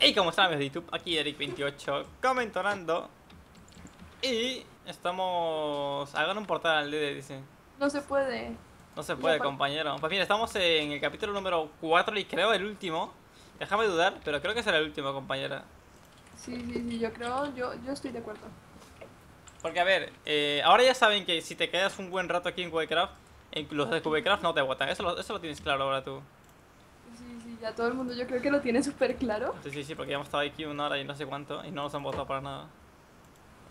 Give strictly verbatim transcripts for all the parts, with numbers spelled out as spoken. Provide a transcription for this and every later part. Hey, ¿cómo están amigos de YouTube? Aquí Eric veintiocho comentonando. Y estamos... hagan un portal al D D, dice. No se puede. No se puede, no, compañero. Pues mira, estamos en el capítulo número cuatro y creo el último. Déjame dudar, pero creo que será el último, compañera. Sí, sí, sí, yo creo, yo, yo estoy de acuerdo. Porque a ver, eh, ahora ya saben que si te quedas un buen rato aquí en Cubecraft, incluso de Cubecraft no te aguantan, eso lo, eso lo tienes claro ahora tú. Sí, sí, ya todo el mundo yo creo que lo tiene súper claro. Sí, sí, sí, porque ya hemos estado aquí una hora y no sé cuánto y no nos han votado para nada.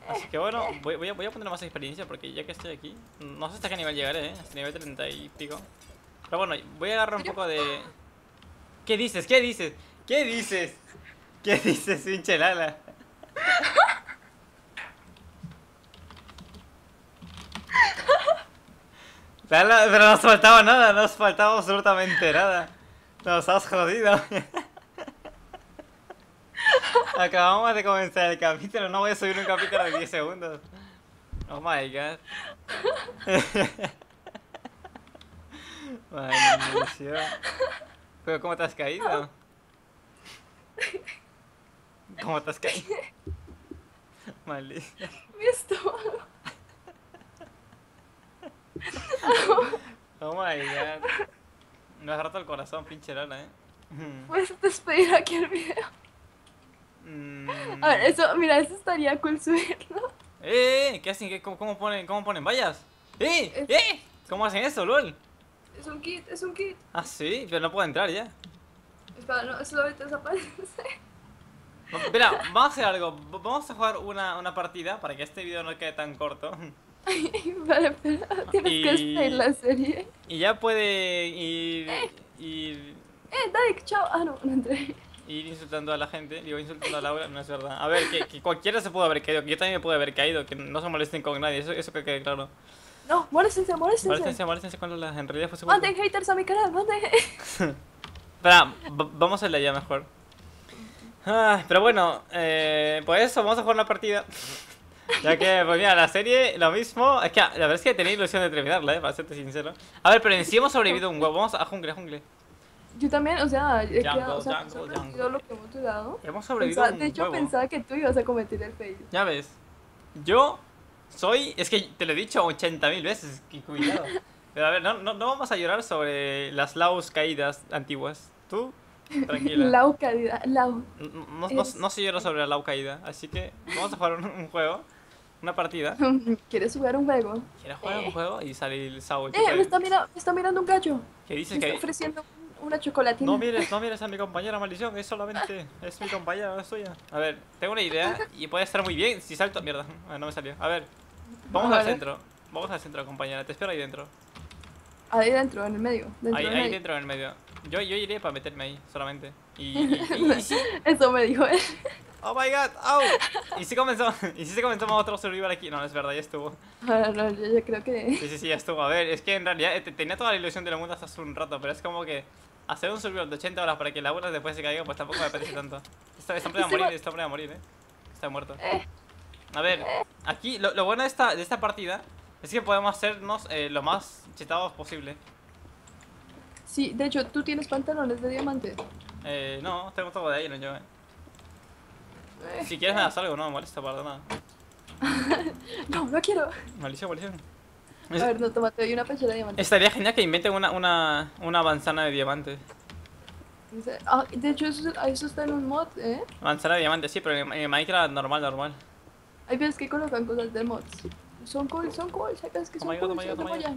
Así que bueno, voy, voy, a, voy a poner más experiencia porque ya que estoy aquí, no sé hasta qué nivel llegaré, ¿eh? Hasta nivel treinta y pico. Pero bueno, voy a agarrar un poco de... ¿Qué dices? ¿Qué dices? ¿Qué dices? ¿Qué dices, pinche Lala? Lala, pero no nos faltaba nada, no nos faltaba absolutamente nada. Nos has jodido. Acabamos de comenzar el capítulo, no voy a subir un capítulo de diez segundos. Oh my god. Maldición. Pero ¿cómo te has caído? ¿Cómo te has caído? Maldición. Mi estómago. Oh my god. Me has roto el corazón, pinche Lala, eh. ¿Puedes despedir aquí el video? Mm. A ver, eso, mira, eso estaría cool subirlo. Eh, ¿qué hacen? ¿Qué, cómo, cómo ponen, ¿Cómo ponen vallas? ¡Eh! Es... ¡Eh! ¿Cómo hacen eso, LOL? Es un kit, es un kit. Ah, sí, pero no puedo entrar ya. Espera, no, eso solamente desaparece. Mira, vamos a hacer algo. Vamos a jugar una, una partida para que este video no quede tan corto. Vale, pero tienes y... que esperar la serie. Y ya puede ir... Eh, ir... eh dale, chao. Ah, no, no entré. Ir insultando a la gente, digo insultando a Laura, no es verdad. A ver, que, que cualquiera se puede haber caído, que yo también me puedo haber caído, que no se molesten con nadie, eso, eso que quede claro. No, molestense, molestense. Molestense, molestense con las en realidad fue seguro. Manden haters a mi canal, manden. Espera, vamos a la ya mejor. Ah, pero bueno, eh, pues eso, vamos a jugar una partida. Ya que, pues mira, la serie, lo mismo. Es que la verdad es que tenía ilusión de terminarla, eh, para serte sincero. A ver, pero en sí hemos sobrevivido un huevo, vamos a jungle, a jungle. Yo también, o sea, he quedado, o sea, hemos sobrevivido lo que hemos durado. Hemos sobrevivido un huevo. De hecho, pensaba que tú ibas a cometer el fail. Ya ves, yo soy, es que te lo he dicho ochenta mil veces, que cuidado. Pero a ver, no, no, no vamos a llorar sobre las laus caídas antiguas. Tú, tranquila. Lau caída, lau. No, no, no, no se llora sobre la lau caída, así que vamos a jugar un, un juego. Una partida. ¿Quieres jugar un juego? ¿Quieres jugar eh. un juego? Y salir el Saúl. Eh, me está, mirando, me está mirando un gallo. ¿Qué dices? Me está ofreciendo una chocolatina. No mires, no mires a mi compañera, maldición. Es solamente, es mi compañera, no es tuya. A ver, tengo una idea y puede estar muy bien si salto. Mierda, no me salió. A ver, vamos ah, al vale. centro. Vamos al centro, compañera. Te espero ahí dentro. Ahí dentro, en el medio. Dentro ahí ahí medio. dentro, en el medio. Yo, yo iré para meterme ahí, solamente. Y, y, y, y sí. Eso me dijo él. Oh my god, au. Y si comenzó, y si se comenzó otro survival aquí. No, es verdad, ya estuvo. No, no, yo, yo creo que... Sí, sí, sí, ya estuvo. A ver, es que en realidad eh, tenía toda la ilusión del mundo hasta hace un rato. Pero es como que hacer un survival de ochenta horas para que la bola después se caiga, pues tampoco me apetece tanto. Está, está hombre va a morir, está hombre va a morir, eh. Está muerto. A ver, aquí lo, lo bueno de esta, de esta partida es que podemos hacernos eh, lo más chetados posible. Sí, de hecho, ¿tú tienes pantalones de diamante? Eh, no, tengo todo de iron yo, eh. Si quieres me das algo, no me molesta para nada. No, no quiero. Maldición, maldición. A ver, no, tómate hoy una pechera de diamante. Estaría genial que inventen una, una, una manzana de diamante. Ah, de hecho, eso, eso está en un mod, ¿eh? Manzana de diamante, sí, pero en, en Minecraft normal, normal. Hay veces que colocan cosas de mods. Son cool, son cool, hay veces que son cool, son cool. Eh,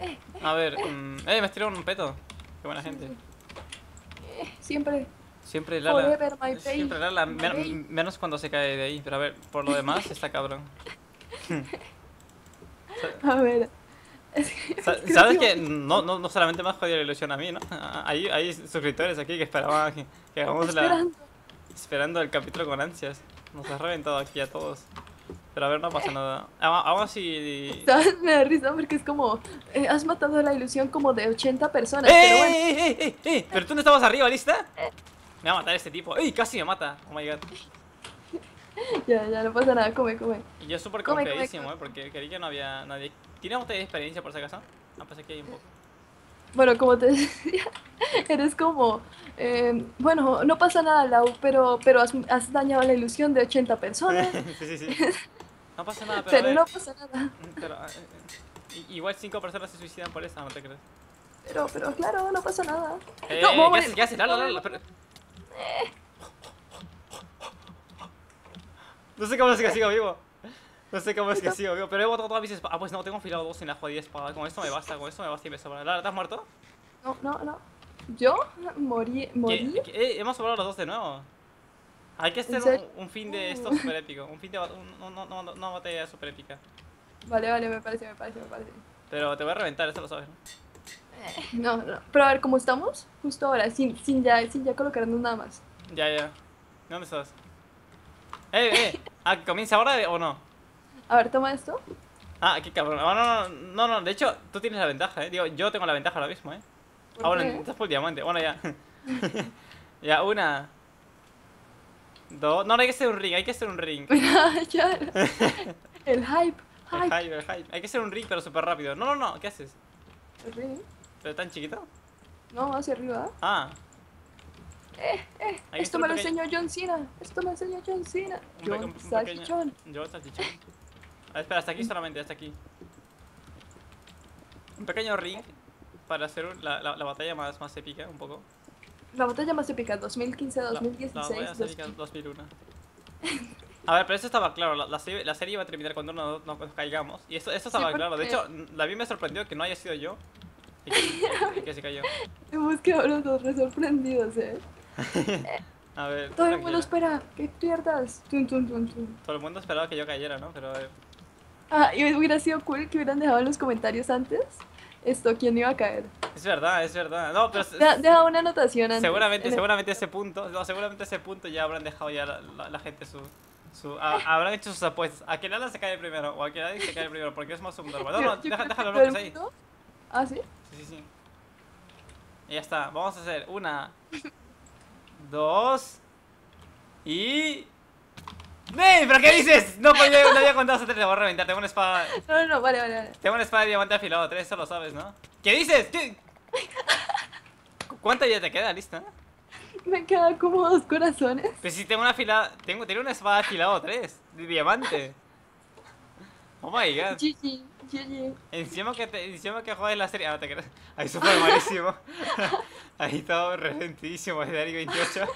eh, A ver, eh, um, eh me estiraron un peto. Qué buena sí, gente. Eh, siempre. Siempre Lala, siempre Lala, men menos cuando se cae de ahí, pero a ver, por lo demás está cabrón. A ver, es que, Sa es que sabes que no, no, no solamente me has jodido la ilusión a mí, ¿no? Hay, hay suscriptores aquí que esperaban que, que hagamos la... Esperando el capítulo con ansias. Nos has reventado aquí a todos. Pero a ver, no pasa nada. Vamos así. Y... Me da risa porque es como. Eh, has matado la ilusión como de ochenta personas. ¡Eh, pero bueno! eh, eh, eh, eh! Pero tú no estabas arriba, ¿lista? Eh. Me va a matar este tipo. ¡Ey! Casi me mata. Oh my god. Ya, ya, no pasa nada. Come, come. Y yo súper confiadísimo, eh, porque creí que no había nadie. ¿Tienen ustedes experiencia por si acaso? Ah, pues aquí hay un poco. Bueno, como te decía, eres como Eh, bueno, no pasa nada, Lau, pero, pero has, has dañado la ilusión de ochenta personas. Sí, sí, sí. No pasa nada, pero... pero no pasa nada. Pero, eh, igual cinco personas se suicidan por esa, ¿no te crees? Pero, pero, claro, no pasa nada. Eh, no, vamos, ¿qué haces? ¿Qué haces? Lala, Lala, pero... eh. No sé cómo es que sigo vivo. No sé cómo es que sigo vivo, pero he botado todas mis espadas. Ah, pues no, tengo afilado dos en la jodida espada. Con esto me basta, con esto me basta y me sobra. Lala, ¿te has muerto? No, no, no. ¿Yo? ¿Morí? ¿Morí? ¿Qué? ¿Qué? Hemos hablado los dos de nuevo. Hay que hacer un, un fin de esto super épico. Un fin de un, un, un, un, una batalla super épica. Vale, vale, me parece, me parece, me parece. Pero te voy a reventar, eso lo sabes, ¿no? Eh, no, no. Pero a ver, ¿cómo estamos? Justo ahora, sin, sin, ya, sin ya colocarnos nada más. Ya, ya. ¿Dónde estás? ¡Eh, eh! ¿Ah, comienza ahora o no? A ver, toma esto. Ah, qué cabrón. No, no, no, no. De hecho, tú tienes la ventaja, ¿eh? Digo, yo tengo la ventaja ahora mismo, ¿eh? Ah, bueno, estás por diamante. Bueno, ya. Ya, una. Dos. No, no hay que hacer un ring, hay que hacer un ring. El hype, hype. El hype, el hype. Hay que hacer un ring, pero súper rápido. No, no, no. ¿Qué haces? El ring. ¿Pero tan chiquito? No, hacia arriba. Ah. Eh, eh. Esto me lo enseñó John Cena. Esto me lo enseñó John Cena. John Salchichón. John Salchichón. A ver, espera, hasta aquí solamente, hasta aquí. Un pequeño ring. Para hacer la, la, la batalla más, más épica, un poco. La batalla más épica, dos mil quince a dos mil dieciséis. La, la batalla más épica, dos mil uno. A ver, pero eso estaba claro. La, la, serie, la serie iba a terminar cuando nos, nos, nos caigamos. Y eso, eso estaba sí, claro. De hecho, a mí me sorprendió que no haya sido yo. Y que, y que se cayó. Hemos quedado los dos re sorprendidos, eh. A ver. Todo tranquila. El mundo espera que pierdas. Tum, tum, tum, tum. Todo el mundo esperaba que yo cayera, ¿no? Pero. Eh... Ah, y hubiera sido cool que hubieran dejado en los comentarios antes. Esto, ¿quién iba a caer? Es verdad, es verdad. No, pero deja, deja una anotación antes. Seguramente, seguramente ese punto, no, seguramente ese punto ya habrán dejado ya la, la, la gente su, su a, habrán hecho sus apuestas. A que Lala se cae primero o a que nadie se cae primero, porque es más subnormal. No, no, yo, deja, yo deja los bloques ahí. Ah, ¿sí? Sí, sí, sí. Y ya está. Vamos a hacer una, dos y. ¡Ney! ¿Pero qué dices? No, pues yo no había contado hasta tres, voy a reventar, tengo una espada. No, no, no, vale, vale, vale. Tengo una espada de diamante afilado, tres, eso lo sabes, ¿no? ¿Qué dices? ¿Qué? ¿Cuánta vida te queda? ¿Lista? Me quedan como dos corazones. Pues si tengo una afilada, tengo, tengo una espada afilado tres, de diamante. Oh my god. G G, G G. Encima que, te, encima que juegas la serie, ah, no te creas. Ahí eso fue malísimo. Ahí todo resentidísimo, es de Eric veintiocho.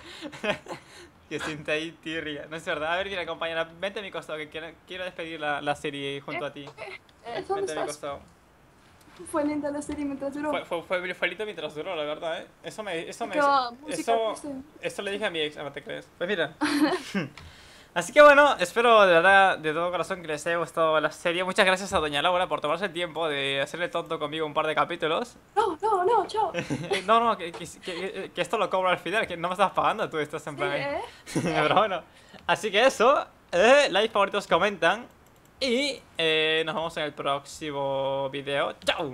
Que siente ahí tirria. No es verdad. A ver, mira, compañera, vente a mi costado, que quiero, quiero despedir la, la serie junto a ti. Eh, vente a mi costado. Fue lenta la serie mientras duró. Fue, fue, fue, fue lento mientras duró, la verdad, ¿eh? Eso me... Eso, me, eso, eso, eso le dije a mi ex, ¿no te crees? Pues mira. Así que bueno, espero de verdad, de todo corazón, que les haya gustado la serie. Muchas gracias a Doña Laura por tomarse el tiempo de hacerle tonto conmigo un par de capítulos. No, no, no, chao. No, no, que, que, que, que esto lo cobro al final, que no me estás pagando, tú estás en plan ahí. Sí, ¿eh? Pero bueno, así que eso, eh, like, favoritos, comentan y eh, nos vemos en el próximo video. ¡Chao!